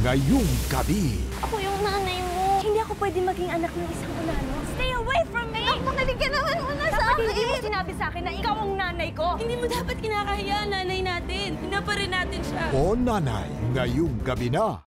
ngayong gabi. Ako yung nanay mo. Hindi ako pwede maging anak ng isang ulano. Stay away from me! Ang pakaligyan naman mo na sa akin! Hindi mo sinabi sa akin na ikaw ang nanay ko. Hindi mo dapat kinakahiyaan nanay natin. Hina pa rin natin siya. O nanay, ngayong gabi na.